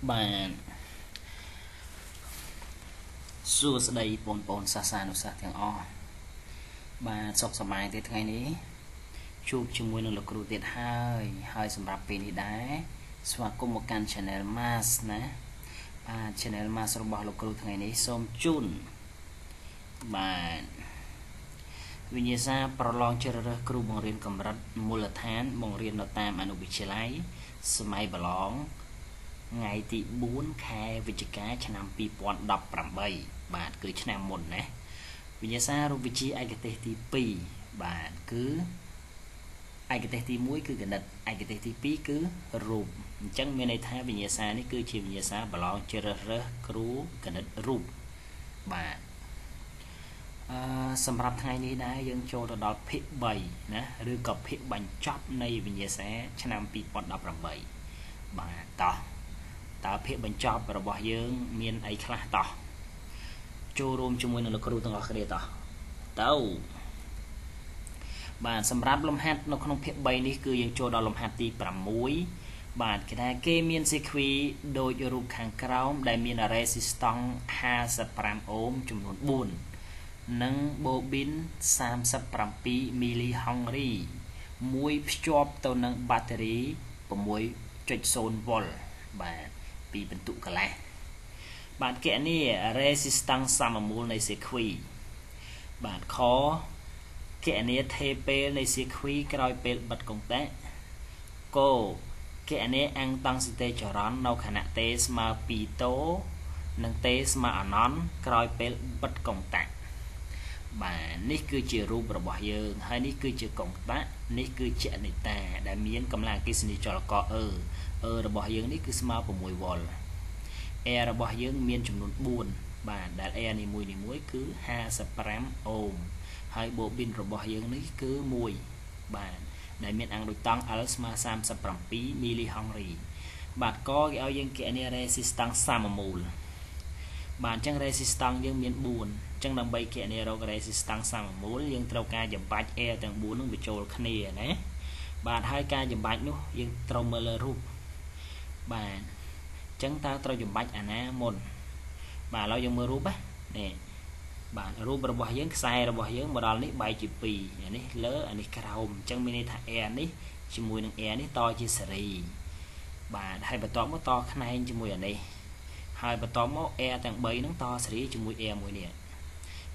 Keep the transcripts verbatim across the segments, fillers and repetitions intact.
Ban Suus day pon pon sasan satin all. Ban socks of my dead tiny. Chook chim winner look rooted high, high some rapidly die. Swakumo can channel mass, na. Ban channel mass or ball look root tiny, some chun. Ban Vinyasa prolonged children crew bong rin comrade mulatan, bong rin no time and ubichilai, smile belong. Ngày thì bốn khai vị trí cá chăn nằm pi pon đập làm bầy bạn cứ chăn nằm một nè vì nhà xa rồi vị trí ai cái tê thì pi bạn cứ ai cái tê thì muối cứ gần đặt ai cái tê thì pi cứ rụp chẳng bên này thay vì nhà xa này cứ chìm nhà xa bảo lo chơi rơ rú gần đặt rụp bạn sầm rập hai này đã dân cho là đọt phe bầy nè đưa cặp phe bánh chop này vì nhà xa chăn nằm pi pon đập làm bầy bạn to ta phép bánh chóp và bỏ dưỡng miền ấy khá tỏ chô rôm chung nguyên là có đủ tầng hóa khá tỏ tàu bạn xâm ráp lông hạt nó không phép bay đi cứ dân chô đó lông hạt đi bà mũi bạn cái này kê miền xe khuy đôi cho rụp kháng kraum đại miền là resistong hai sắp rạm ôm chung nguồn buồn nâng bố bín sam sắp rạm pi mili hong ri mũi chóp tàu nâng battery và mũi trịch xôn vol bạn bị bệnh tụ cả lại bạn kẻ này resistance sama mol này sẽ khuy bạn khó kẻ này thê pê này sẽ khuy cái đôi pê bật công tế cô kẻ này ăn tăng si tê cho rón nâu khả nạ tê mà bị tố nâng tê mà ở nón cái đôi pê bật công tế bạn ní cứ chỉ rùm rồi bỏ dơ hay ní cứ chỉ công tác ní cứ chạy này ta đã miếng cầm là cái xin cho là có ừ ờ bỏ dưỡng ní cứ smart của mùi vòl e là bỏ dưỡng miên chùm nôn buồn bạn đã e này mùi này muối cứ ha sập rám ôm hai bộ pin rồi bỏ dưỡng ní cứ mùi bạn đã miên ăn được tăng asma sam sập rắm pí mili hong rì bạn có cái ao dưỡng kẻ này resistance sam mà mùi bạn chẳng resistance dưỡng miên buồn chẳng làm bay kẻ này rồi resistance sam mà mùi dưỡng trâu ca dầm bạch e tầng buồn nó bị trôi khăn nè nè bạn hai ca dầm bạch nó dưỡng trâu mơ lơ rụp bạn chẳng ta trao dùm bạch à nè môn bà lo dùm mơ rúp á nè bạn rúp rồi bỏ dưỡng sai rồi bỏ dưỡng mà đó lấy bài chì pì này lỡ anh ấy cao chẳng mình thả e này chì mùi nâng e này to chia sẻ rì bà hai bà to mốt to khá này chì mùi ở đây hai bà to mốt e tặng bấy nóng to sẻ rì chì mùi e mùi nè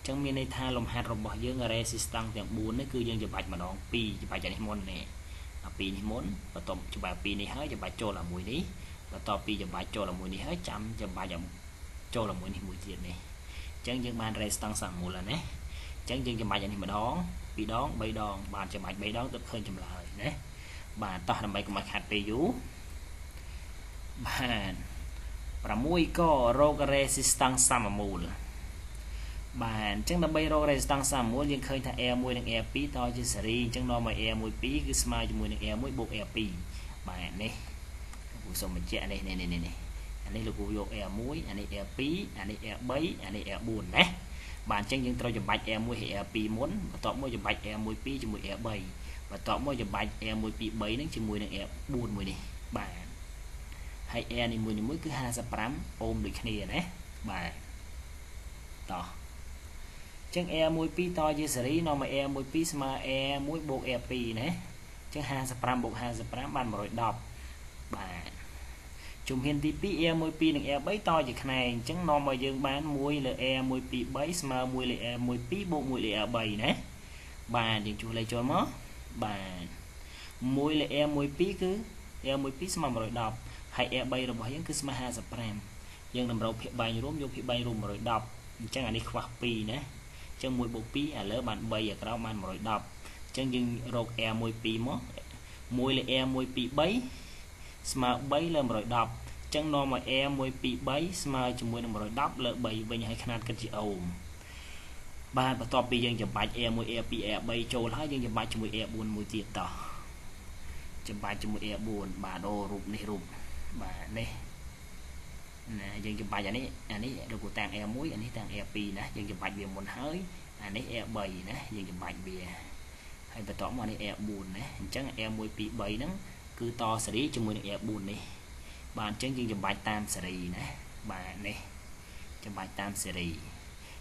chẳng mình thả lòng hạt rồi bỏ dưỡng resistance tặng bốn nó cư dân dùm bạch mà đó pì chì bạch chả này môn nè pì này môn và tổng chụp bà pì này hơi chụp bà cho là mùi đi và to pì chụp bà cho là mùi này hết chậm chụp bà chậm cho là mùi này mùi tiền này chẳng những bàn rest tăng sẵn mùi là nè chẳng những chụp bà chậm mà đón bị đón bay đòn bàn chụp bà bay đón tập hơn chụp lời nè bà to làm bài của mặt hạt pì dú bàn và mũi có roga rest tăng sẵn mùi bạn chẳng là bay rồi tăng sầm muốn nhưng khơi thà e môi đang e pí to trên seri chẳng lo mà e môi pí cứ smile môi đang e môi buộc e pí bạn này cuộc sống mình chạy này này này này anh ấy là cuộc vô e môi anh ấy e pí anh ấy e bấy anh ấy e buồn đấy bạn chẳng những trâu chụp bạch e môi e pí muốn và tọt môi chụp bạch e môi pí chụp môi e bấy và tọt môi chụp bạch e môi pí bấy đến chụp môi đang e buồn môi này bạn hay e này môi này môi cứ ha sập rắm ôm được cái này đấy bạn to chẳng e môi pi to dưới sấy nó mà e môi pi mà e môi bộ e pi nè chẳng hai sập ram bộ hai sập ram bàn rồi đọc bạn chùm hiền ti pi e môi pi đừng e bấy to dưới này chẳng nó mà dương bán môi là e môi pi bấy mà môi là e môi pi bộ môi là e bảy nè bạn đừng chụp lấy cho nó bạn môi là e môi pi cứ e môi pi mà rồi đọc hay e bảy rồi bỏ những cứ mà hai sập ram nhưng làm đầu phiệt bài rúm vô phiệt bài rúm rồi đọc chẳng là đi khoác pi nè chẳng mùi bộ phí à lỡ bạn bây giờ các bạn rồi đọc chẳng dừng rột e mùi phí mốt mùi là e mùi phí bấy mà bấy là rồi đọc chẳng nó mà e mùi phí bấy mà chúng mùi rồi đọc lỡ bầy bên hai khăn cái chị ồn ba và to phí dân chụp bạch e mùi e phí e bấy trâu lá dân chụp bạch chúng mùi e buồn mùi tiệt tỏ chụp bạch chúng mùi e buồn bà đô rụp này rụp bà này dân chụp bài anh ấy anh ấy được của tàng e muối anh ấy tàng e pi nè dân chụp bài bìa muốn hới anh ấy e bảy nè dân chụp bài bìa hay phải tỏ mà này e buồn nè chắc e muối pi bảy nắng cứ to xử lý cho muối e buồn đi Bạn chứng như bài tam series này bài này trong bài tam series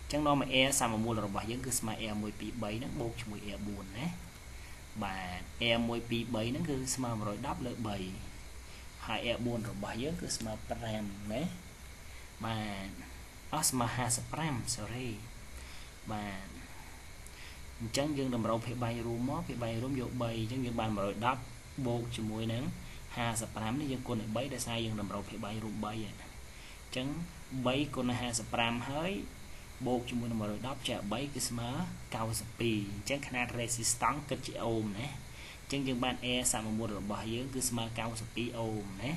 chẳng nói mà e sao mà mua là bài những cứ mà e môi pi bảy nó bột mùi e buồn nè bài e môi pi bảy nó cứ mà rồi đáp lợi bảy hai e buồn rồi bài những cứ mà pram nè bài asma has pram series bài chẳng dừng làm rau phải bay rùm móp phải bay rùm dỗ bay chẳng như bạn mà rồi đáp bột mùi nắng ha sập ram này dân con này bấy đã sai dân làm rau phải bay rùm bay vậy chẳng bấy con này ha sập ram hơi bột cho mình mà rồi đáp trả bấy cái mà cao sập pì chẳng khả năng resistance cái chữ ôm này chẳng dân bạn e sao mà mua được bài dân cứ mà cao sập pì ôm này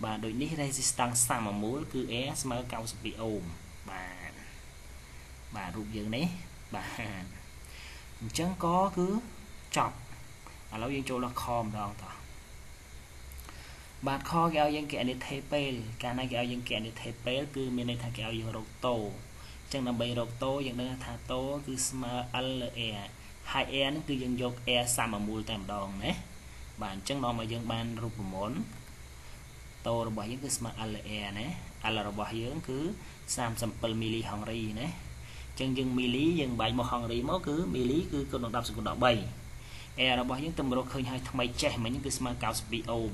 và đội ní resistance sao mà mua cứ e mà cao sập pì ôm và và rùm dân đấy và chẳng có cứ chọc à lâu dân chỗ là khom đòn tỏ bạn kho kéo dân kẹo để thay pel cả này kéo dân kẹo để thay pel cứ mình này thay kéo dân rột tô chẳng nằm bày rột tô dân đang thả tô cứ smart le hai e nó cứ dân dọc e sao mà mua tạm đòn đấy bạn chẳng nói mà dân ban rụp món tô rồi bỏ dân cứ smart le này al rồi bỏ dân cứ sam sample mili hồng ri này chẳng dân mili dân bảy một hồng ri máu cứ mili cứ còn đọc đọc sự còn đọc bảy e rồi bỏ dân tầm rột khơi hai thằng mày trẻ mà những cứ smart cao speed ôm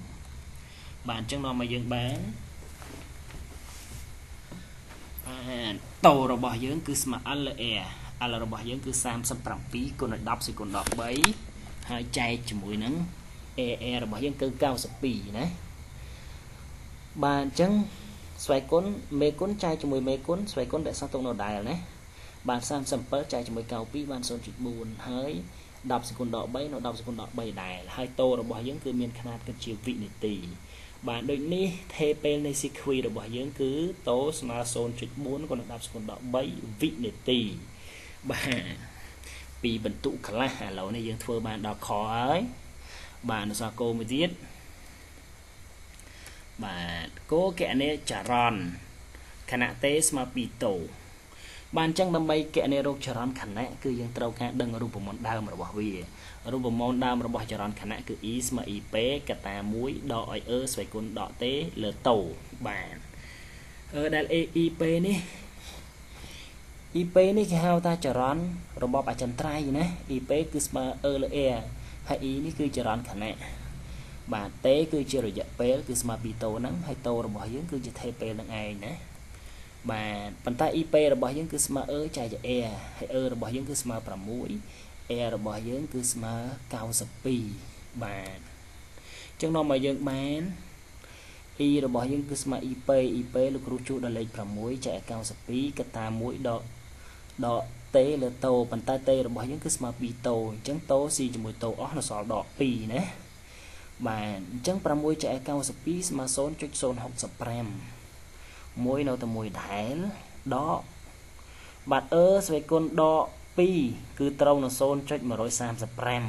bạn chẳng nói mà dân bán tàu rồi bỏ dân cứ mà ăn là e ăn là bỏ dân cứ sam sam bằng phí còn lại đọc sẽ còn đọc bấy hai chai chỉ mũi nắng e e rồi bỏ dân cứ cao sập bì này bạn chẳng xoay cuốn mê cuốn chai chỉ mũi mê cuốn xoay cuốn để sang tông đầu đài này bạn sam sam bớt chai chỉ mũi cao phí bạn sơn chụp buồn hơi đọc sẽ còn đọc bấy nó đọc sẽ còn đọc bấy đài hai tô rồi bỏ dân cứ miền khăn hạt cái chiều vị này tì bạn định đi thay bên này xịt quỳ rồi bỏ những cứ tố smartphone chụp bốn còn đọc còn đọc bảy vị để tì bạn vì bẩn tụ cả là hà lẩu này dân thua bạn đọc khó ấy bạn sao cô mới biết bạn cố kẹ này chả ròn khả năng tế mà bị tổ bạn chẳng đâm bay kẹ này rốt chả ròn khả năng cứ dân trâu khả đừng ở rụp một món đau mà bỏ về rùm bò mòn đam rùm bò chả rán khán cứ ý mà ý pé cả ta muối đỏ ấy ơ xoay cuốn đỏ té lờ tàu bàn ở đây e ý pé ní ý pé ní cái hao ta chả rán rùm bò bà chân trai gì nè ý pé cứ mà ơ lờ e hay ý ní cứ chả rán khán nè bà té cứ chả rồi dạ pé cứ mà bị tàu nắng hay tàu rùm bò dướng cứ chỉ thay pé lần ai nè bà bàn tay ý pé rùm bò dướng cứ mà ơ chả dạ e hay ơ rùm bò dướng cứ mà bà muối e rồi bỏ dân cứ mà cao sập pì bạn chẳng nói mà dân bán y rồi bỏ dân cứ mà ip ip lúc rút chuột đã lấy cầm muối chạy cao sập pì cả ta muối đỏ đỏ té là tàu bàn tay té rồi bỏ dân cứ mà bị tàu chẳng tàu gì cho mùi tàu ó là sọ đỏ pì nè bạn chẳng cầm muối chạy cao sập pì mà sốn chút sốn học sập prem muối nào từ mùi thái đó bạn ơ về con đỏ pi cứ trâu nó xôn trách mà rồi sam sập prem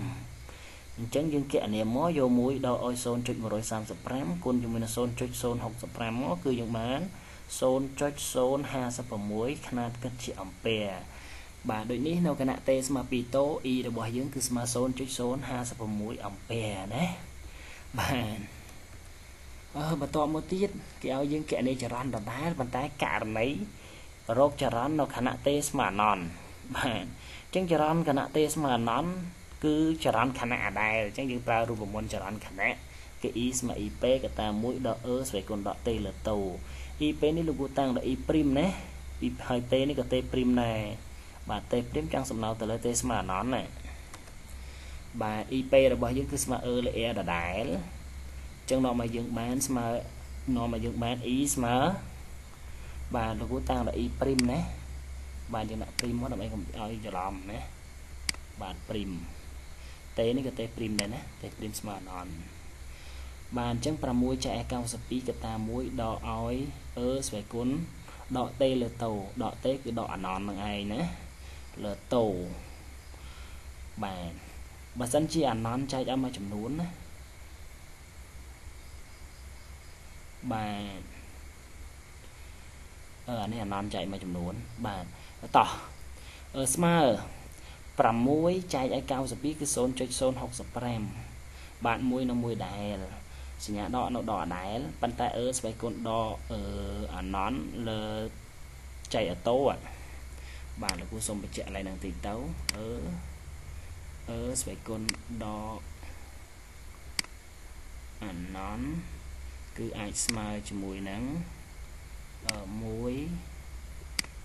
chẳng những kẻ này mó vô mũi đau ôi xôn trách mà rồi sam sập prem con chúng mình là xôn trách xôn học sập prem mó cứ những bán xôn trách xôn ha sập mũi khả năng cất chị ẩm pè bà đội ní nào cái nạn tê mà pi tố y được bỏ dưỡng cứ mà xôn trách xôn ha sập mũi ẩm pè đấy bà ờ bà to một tiết cái áo dưỡng kẻ này chả ăn đòn đá bàn tay cả mấy rốt chả ăn nó khả nạn tê mà non bạn chẳng chả ăn cả nát tê mà nón cứ chả ăn khả nạ đài chẳng những ta rùm môn chả ăn khả nạ cái ý mà ip cái ta mũi đỏ ớ xoay còn đỏ tê là tàu ip này lúc vô tăng là ip prim nè ip hai tê này cái tê prim này bà tê prim chẳng sầm nào từ lấy tê mà nón này bà ip là bao nhiêu cứ mà ơ là e là đài chẳng nó mà dừng bán mà nó mà dừng bán ý mà bà lúc vô tăng là ip prim nè bạn dân lại prim nó mấy cái giờ làm nè bạn prim té này cái té prim này nè té prim mà non bạn chẳng cầm mũi chạy cao sập pí cái ta mũi đỏ ói ớ xoay cuốn đỏ tê là tàu đỏ tê cứ đỏ non bằng ai nè là tàu bạn bà dân chi ăn non chạy ra mà chấm nún nè bạn ở này non chạy mà chấm nún bạn tỏ ở smart cầm mũi chạy ai cao sập biết cái xôn chơi xôn học sập prem bạn mũi nó mũi đại Sinh nhạc đỏ nó đỏ đáy Bắn tay ớt với con đỏ ở nón là chạy ở tố ạ Bạn là cô xông bị chạy lại nàng tình tấu ớt với con đỏ ở nón cứ ai smile cho mùi nắng ở mũi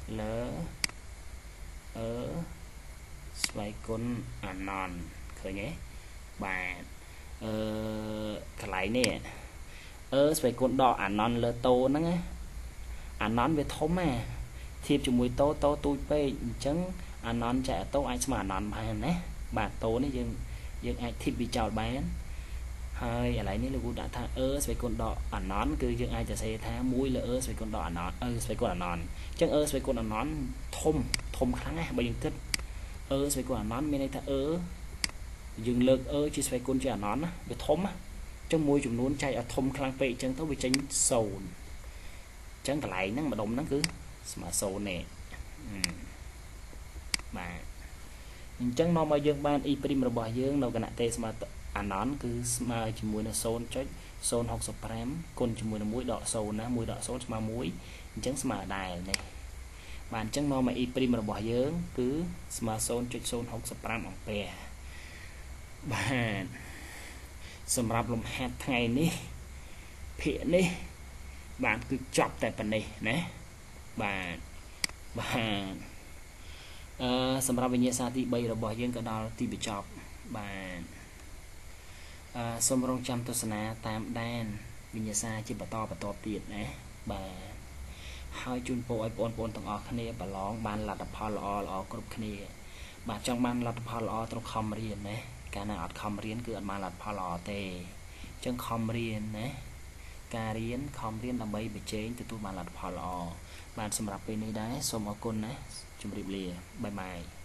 lỡ ở xoay con à non khởi nhé bạn ờ, cái này nè ở xoay con đỏ à non lỡ tô nó nghe à non về thố mà thiệp cho mùi tô tô tui bê chấn à non trẻ tô ai mà non bạn nè bạn tố này dừng dừng ai thiệp bị chào bán hơi lại nếu là đã tha ớt với con đỏ ở nón cứ dương ai sẽ say tha mũi là ớt với con đỏ nón ớt với con nón chẳng ớt với con nón thôm thôm kháng này bây giờ thích ớt với con nón bên đây tha ớt dừng lực ớt chỉ với con trẻ nón với thôm á trong mũi chúng luôn chạy ở thôm kháng vậy chẳng tao bị tránh sầu chẳng cả lại năng mà đồng nó cứ mà sầu nè mà chẳng nó mà dương ban y prim rồi bỏ dương đâu cả nãy tê mà anh à nón cứ mà chỉ muốn là xôn chết xôn học sập rém con chỉ muốn là mũi đỏ xôn á mũi đỏ xôn mà mũi trắng mà đài này bạn trắng no mà y prim mà bỏ dướng cứ mà xôn chết xôn học sập rém bằng bè bạn sầm rạp lồng hạt ngày ní phiền ní bạn cứ chọc tại phần này nè bạn bạn à, sầm rạp về nhà xa thì bây giờ bỏ dướng cả đó thì bị chọc bạn Uh, xôm rong trăm tôi sanh tam đan bình nhà xa chỉ bà to bà to tiền nè bà hai chun po ai pon pon tầng o khné bà lóng ban là tập phò lò lò cướp khné bà trong ban là tập phò lò trong khom riên nè cả na ở khom riên cứ ở ban là phò lò tê trong khom riên nè cả riên khom riên là mấy bị chế từ tôi ban là phò lò ban sầm rạp bên đây đấy xôm ở côn nè chụp rìp lìa bye bye